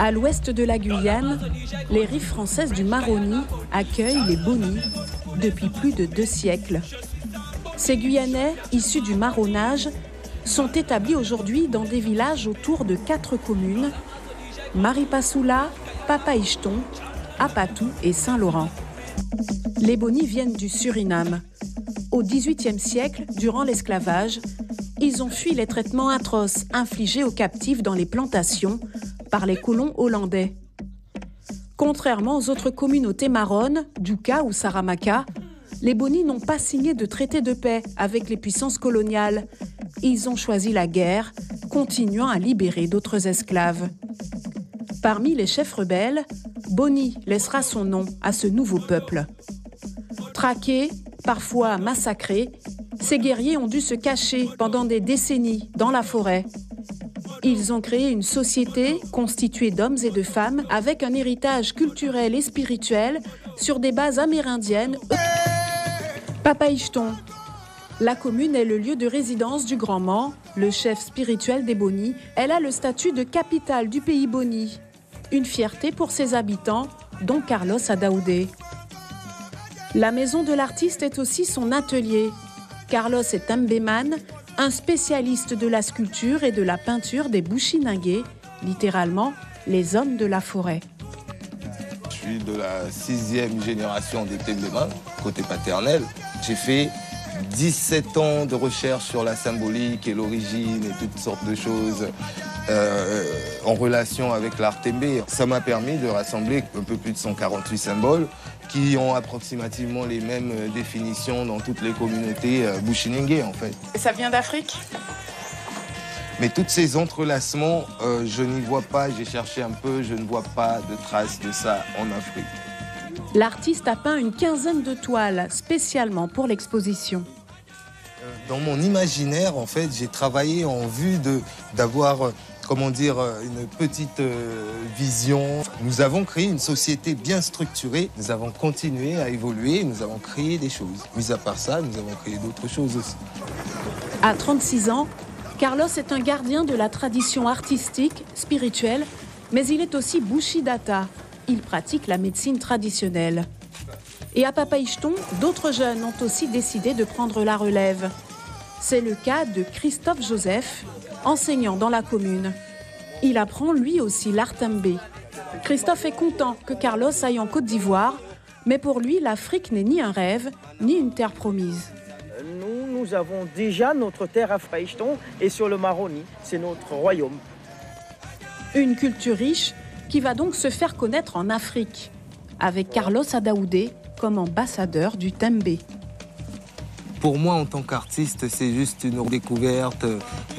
À l'ouest de la Guyane, les rives françaises du Maroni accueillent les Boni depuis plus de 2 siècles. Ces Guyanais, issus du marronnage, sont établis aujourd'hui dans des villages autour de 4 communes, Maripasoula, Papaichton, Apatou et Saint-Laurent. Les Boni viennent du Suriname. Au XVIIIe siècle, durant l'esclavage, ils ont fui les traitements atroces infligés aux captifs dans les plantations par les colons hollandais. Contrairement aux autres communautés maronnes, Douka ou Saramaka, les Boni n'ont pas signé de traité de paix avec les puissances coloniales. Ils ont choisi la guerre, continuant à libérer d'autres esclaves. Parmi les chefs rebelles, Boni laissera son nom à ce nouveau peuple. Traqués, parfois massacrés, ces guerriers ont dû se cacher pendant des décennies dans la forêt. Ils ont créé une société constituée d'hommes et de femmes avec un héritage culturel et spirituel sur des bases amérindiennes. Papaichton. La commune est le lieu de résidence du Grand Man, le chef spirituel des Boni. Elle a le statut de capitale du pays Boni. Une fierté pour ses habitants, dont Carlos Adaoudé. La maison de l'artiste est aussi son atelier. Carlos est mbéman, un spécialiste de la sculpture et de la peinture des Bushinengé, littéralement les hommes de la forêt. Je suis de la 6e génération des mbéman, côté paternel. J'ai fait 17 ans de recherche sur la symbolique et l'origine et toutes sortes de choses en relation avec l'art tembé. Ça m'a permis de rassembler un peu plus de 148 symboles qui ont approximativement les mêmes définitions dans toutes les communautés Bushinengé en fait. Et ça vient d'Afrique? Mais tous ces entrelacements, je n'y vois pas, j'ai cherché un peu, je ne vois pas de traces de ça en Afrique. L'artiste a peint une 15aine de toiles spécialement pour l'exposition. Dans mon imaginaire, en fait, j'ai travaillé en vue d'avoir, comment dire, une petite vision. Nous avons créé une société bien structurée, nous avons continué à évoluer, nous avons créé des choses. Mis à part ça, nous avons créé d'autres choses aussi. À 36 ans, Carlos est un gardien de la tradition artistique, spirituelle, mais il est aussi Bushidata. Il pratique la médecine traditionnelle. Et à Papaichton, d'autres jeunes ont aussi décidé de prendre la relève. C'est le cas de Christophe Joseph, enseignant dans la commune. Il apprend lui aussi l'art tembé. Christophe est content que Carlos aille en Côte d'Ivoire, mais pour lui, l'Afrique n'est ni un rêve, ni une terre promise. Nous avons déjà notre terre à Papaichton et sur le Maroni, c'est notre royaume. Une culture riche qui va donc se faire connaître en Afrique, avec Carlos Adaoudé comme ambassadeur du tembé. Pour moi, en tant qu'artiste, c'est juste une redécouverte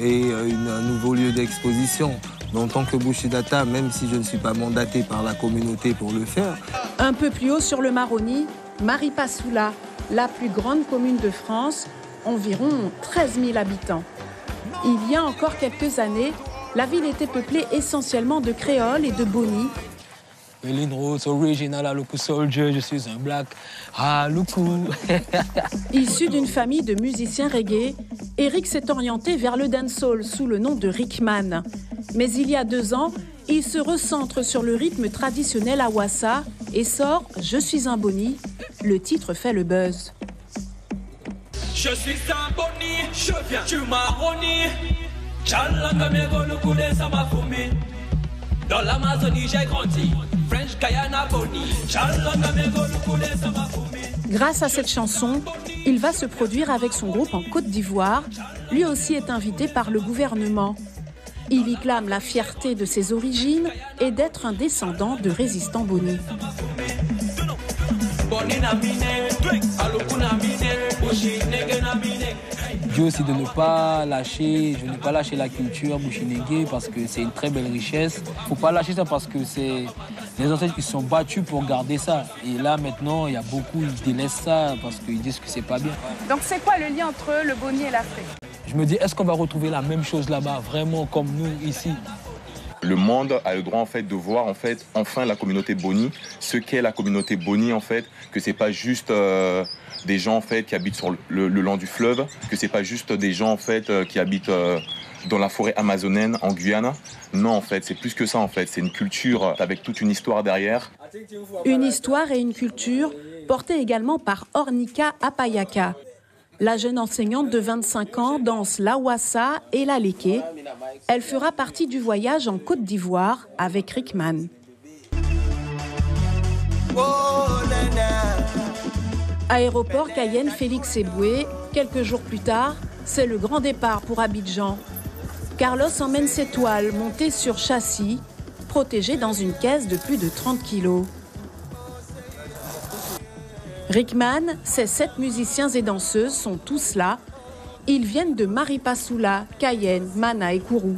et un nouveau lieu d'exposition. Mais en tant que Bushidata, même si je ne suis pas mandaté par la communauté pour le faire. Un peu plus haut sur le Maroni, Maripasoula, la plus grande commune de France, environ 13 000 habitants. Il y a encore quelques années, la ville était peuplée essentiellement de créoles et de Boni. Berlin Rhodes, original Aluku soldier, je suis un black Aluku. Issu d'une famille de musiciens reggae, Eric s'est orienté vers le dancehall sous le nom de Rickman. Mais il y a 2 ans, il se recentre sur le rythme traditionnel Awassa et sort « Je suis un Boni ». Le titre fait le buzz. Je suis un Boni, je viens du Maroni. Dans l'Amazonie, j'ai grandi. French Guyana Boni. Grâce à cette chanson, il va se produire avec son groupe en Côte d'Ivoire. Lui aussi est invité par le gouvernement. Il y clame la fierté de ses origines et d'être un descendant de résistants Boni. Dieu aussi de ne pas lâcher, je ne vais pas lâcher la culture Bushinengé parce que c'est une très belle richesse. Il ne faut pas lâcher ça parce que c'est les ancêtres qui se sont battus pour garder ça. Et là maintenant, il y a beaucoup qui délaissent ça parce qu'ils disent que c'est pas bien. Donc c'est quoi le lien entre le Boni et l'Afrique? Je me dis, est-ce qu'on va retrouver la même chose là-bas, vraiment comme nous ici? le monde a le droit en fait de voir en fait enfin la communauté Boni, ce qu'est la communauté Boni en fait, que c'est pas juste des gens en fait qui habitent sur le long du fleuve, que c'est pas juste des gens en fait qui habitent dans la forêt amazonienne en Guyane. Non, en fait, c'est plus que ça en fait, c'est une culture avec toute une histoire derrière. Une histoire et une culture portées également par Ornica Apayaka. La jeune enseignante de 25 ans danse la wassa et la léké. Elle fera partie du voyage en Côte d'Ivoire avec Rickman. Aéroport Cayenne Félix Eboué, quelques jours plus tard, c'est le grand départ pour Abidjan. Carlos emmène ses toiles montées sur châssis, protégées dans une caisse de plus de 30 kilos. Rickman, ses 7 musiciens et danseuses sont tous là. Ils viennent de Maripasoula, Cayenne, Mana et Kourou.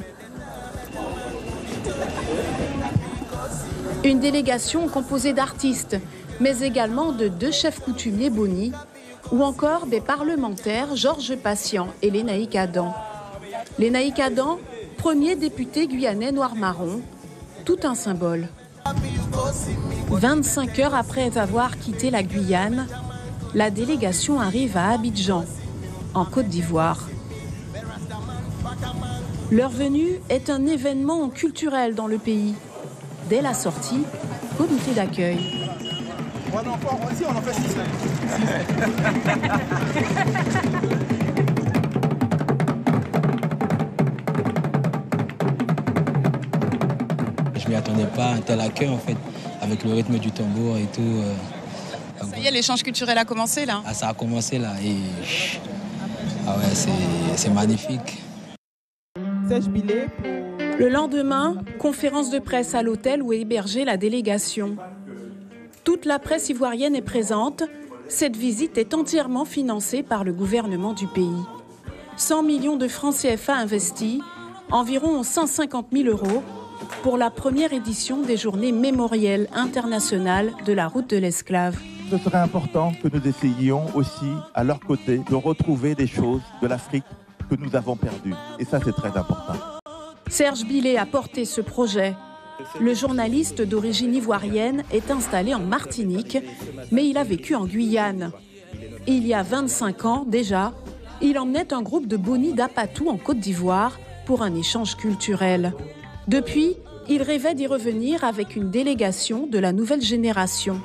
Une délégation composée d'artistes, mais également de 2 chefs coutumiers Boni, ou encore des parlementaires Georges Patient et Lénaïka Dan. Lénaïka Dan, premier député guyanais noir-marron, tout un symbole. 25 heures après avoir quitté la Guyane, la délégation arrive à Abidjan, en Côte d'Ivoire. Leur venue est un événement culturel dans le pays. Dès la sortie, comité d'accueil. Je ne m'y attendais pas à un tel accueil en fait. Avec le rythme du tambour et tout. Ça y est, l'échange culturel a commencé là. Ah, ça a commencé là et ah ouais, c'est magnifique. Serge Billet. Le lendemain, conférence de presse à l'hôtel où est hébergée la délégation. Toute la presse ivoirienne est présente. Cette visite est entièrement financée par le gouvernement du pays. 100 millions de francs CFA investis, environ 150 000 € pour la première édition des Journées mémorielles internationales de la route de l'esclave. Ce serait important que nous essayions aussi, à leur côté, de retrouver des choses de l'Afrique que nous avons perdues. Et ça, c'est très important. Serge Billet a porté ce projet. Le journaliste d'origine ivoirienne est installé en Martinique, mais il a vécu en Guyane. Il y a 25 ans déjà, il emmenait un groupe de Boni d'Apatou en Côte d'Ivoire pour un échange culturel. Depuis, il rêvait d'y revenir avec une délégation de la nouvelle génération.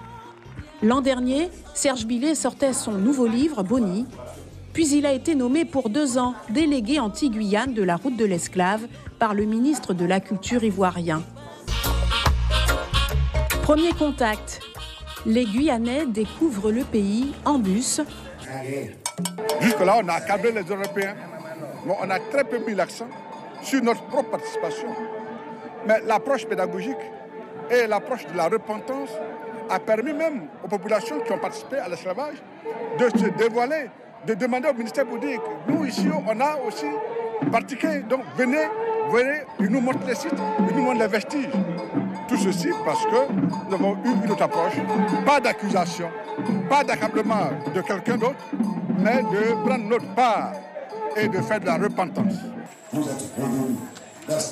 L'an dernier, Serge Billet sortait son nouveau livre, Boni, puis il a été nommé pour 2 ans délégué anti-Guyane de la route de l'esclave par le ministre de la Culture ivoirien. Premier contact, les Guyanais découvrent le pays en bus. Jusque-là, on a accablé les Européens, mais on a très peu mis l'accent sur notre propre participation. Mais l'approche pédagogique et l'approche de la repentance a permis même aux populations qui ont participé à l'esclavage de se dévoiler, de demander au ministère pour dire que nous, ici, on a aussi pratiqué. Donc venez, ils nous montrent les sites, ils nous montrent les vestiges. Tout ceci parce que nous avons eu une autre approche, pas d'accusation, pas d'accablement de quelqu'un d'autre, mais de prendre notre part et de faire de la repentance. Vous êtes revenus.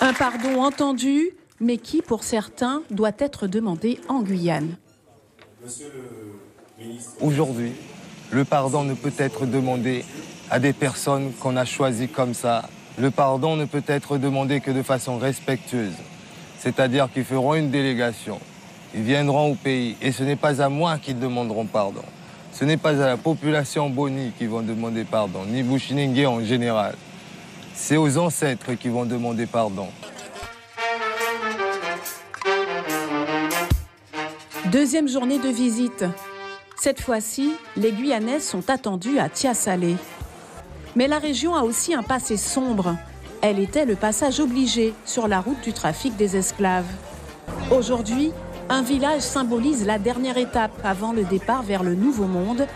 Un pardon entendu, mais qui, pour certains, doit être demandé en Guyane. Monsieur le ministre. Aujourd'hui, le pardon ne peut être demandé à des personnes qu'on a choisies comme ça. Le pardon ne peut être demandé que de façon respectueuse. C'est-à-dire qu'ils feront une délégation, ils viendront au pays. Et ce n'est pas à moi qu'ils demanderont pardon. Ce n'est pas à la population Boni qu'ils vont demander pardon, ni Bushinengé en général. C'est aux ancêtres qui vont demander pardon. Deuxième journée de visite. Cette fois-ci, les Guyanais sont attendus à Tiassalé. Mais la région a aussi un passé sombre. Elle était le passage obligé sur la route du trafic des esclaves. Aujourd'hui, un village symbolise la dernière étape avant le départ vers le Nouveau Monde,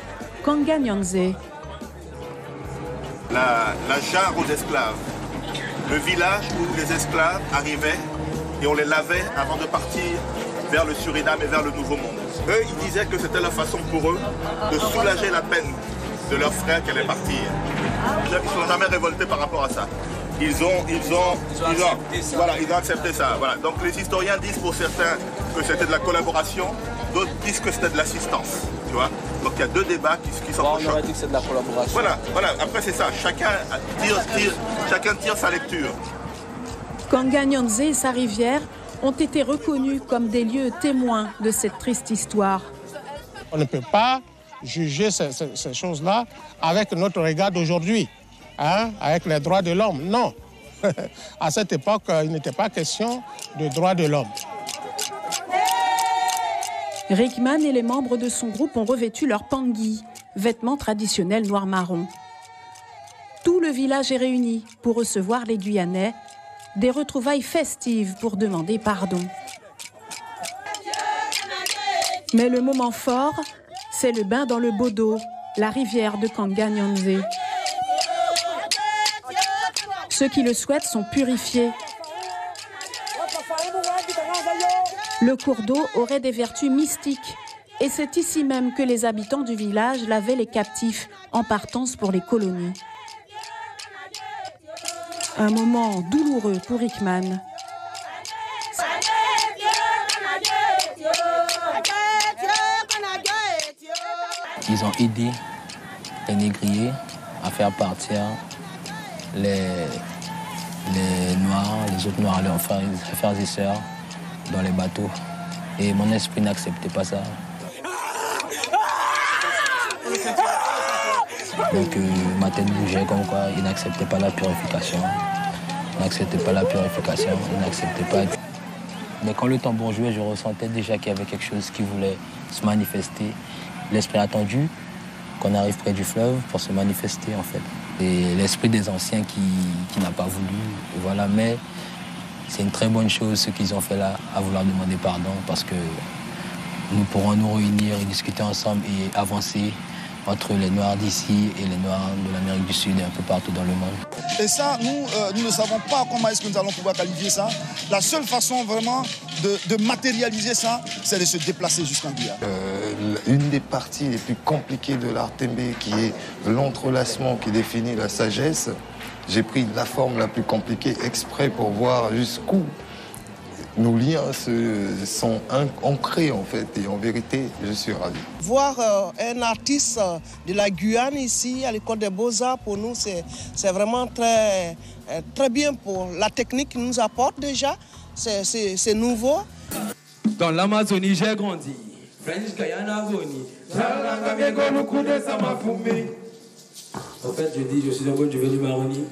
Kanganyanzé. La jarre aux esclaves, le village où les esclaves arrivaient et on les lavait avant de partir vers le Suriname et vers le Nouveau Monde. Eux, ils disaient que c'était la façon pour eux de soulager la peine de leurs frères qui allaient partir. Ils ne sont jamais révoltés par rapport à ça. Ils ont accepté ça. Voilà. Donc les historiens disent pour certains que c'était de la collaboration, d'autres disent que c'était de l'assistance. Tu vois. Donc il y a deux débats qui sont en choc. On aurait dit que c'est de la collaboration. Voilà, voilà. Après c'est ça. Chacun tire sa lecture. Kanganyanzé et sa rivière ont été reconnus comme des lieux témoins de cette triste histoire. On ne peut pas juger ces choses-là avec notre regard d'aujourd'hui, hein, avec les droits de l'homme. Non, à cette époque, il n'était pas question de droits de l'homme. Rickman et les membres de son groupe ont revêtu leur pangui, vêtements traditionnels noir-marron. Tout le village est réuni pour recevoir les Guyanais, des retrouvailles festives pour demander pardon. Mais le moment fort, c'est le bain dans le Bodo, la rivière de Kanganyanzé. Ceux qui le souhaitent sont purifiés. Le cours d'eau aurait des vertus mystiques et c'est ici même que les habitants du village lavaient les captifs en partance pour les colonies. Un moment douloureux pour Rickman. Ils ont aidé les négriers à faire partir les noirs, les autres noirs, leurs frères et sœurs dans les bateaux. Et mon esprit n'acceptait pas ça. Donc ma tête bougeait comme quoi, il n'acceptait pas la purification. Il n'acceptait pas la purification, il n'acceptait pas... Mais quand le tambour jouait, je ressentais déjà qu'il y avait quelque chose qui voulait se manifester. L'esprit attendu, qu'on arrive près du fleuve pour se manifester en fait. Et l'esprit des anciens qui n'a pas voulu, voilà. Mais c'est une très bonne chose ce qu'ils ont fait là, à vouloir demander pardon, parce que nous pourrons nous réunir et discuter ensemble et avancer entre les Noirs d'ici et les Noirs de l'Amérique du Sud et un peu partout dans le monde. Et ça, nous ne savons pas comment est-ce que nous allons pouvoir qualifier ça. La seule façon vraiment de matérialiser ça, c'est de se déplacer jusqu'en Guyane. Une des parties les plus compliquées de l'art Tembe, qui est l'entrelacement qui définit la sagesse, j'ai pris la forme la plus compliquée exprès pour voir jusqu'où nos liens sont ancrés, en fait, et en vérité, je suis ravi. Voir un artiste de la Guyane ici, à l'École des Beaux-Arts, pour nous, c'est vraiment très, très bien pour la technique qu'il nous apporte déjà. C'est nouveau. Dans l'Amazonie, j'ai grandi. En fait, je dis, je suis un bon du Maroni.